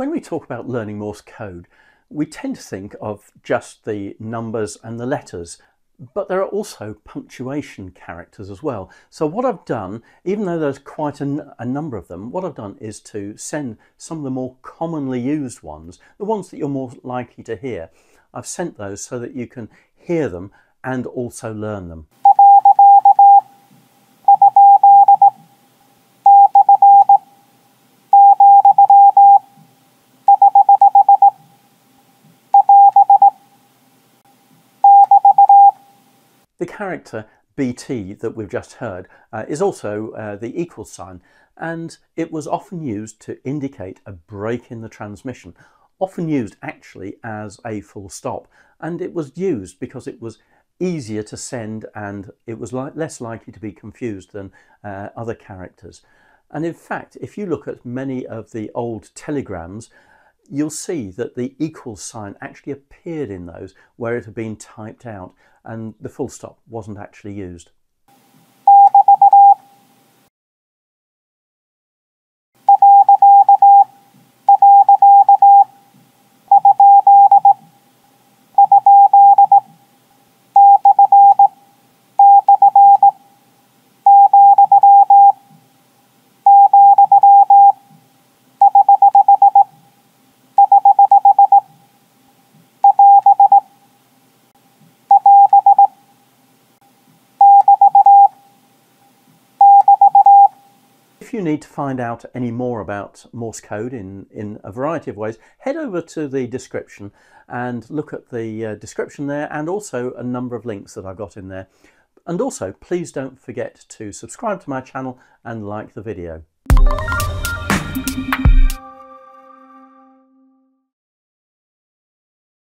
When we talk about learning Morse code, we tend to think of just the numbers and the letters, but there are also punctuation characters as well. So what I've done, even though there's quite a number of them, what I've done is to send some of the more commonly used ones, the ones that you're more likely to hear. I've sent those so that you can hear them and also learn them. The character BT that we've just heard is also the equal sign, and it was often used to indicate a break in the transmission, often used actually as a full stop, and it was used because it was easier to send and it was less likely to be confused than other characters. And in fact, if you look at many of the old telegrams, you'll see that the equal sign actually appeared in those where it had been typed out and the full stop wasn't actually used. If you need to find out any more about Morse code in a variety of ways, head over to the description and look at the description there, and also a number of links that I've got in there. And also, please don't forget to subscribe to my channel and like the video.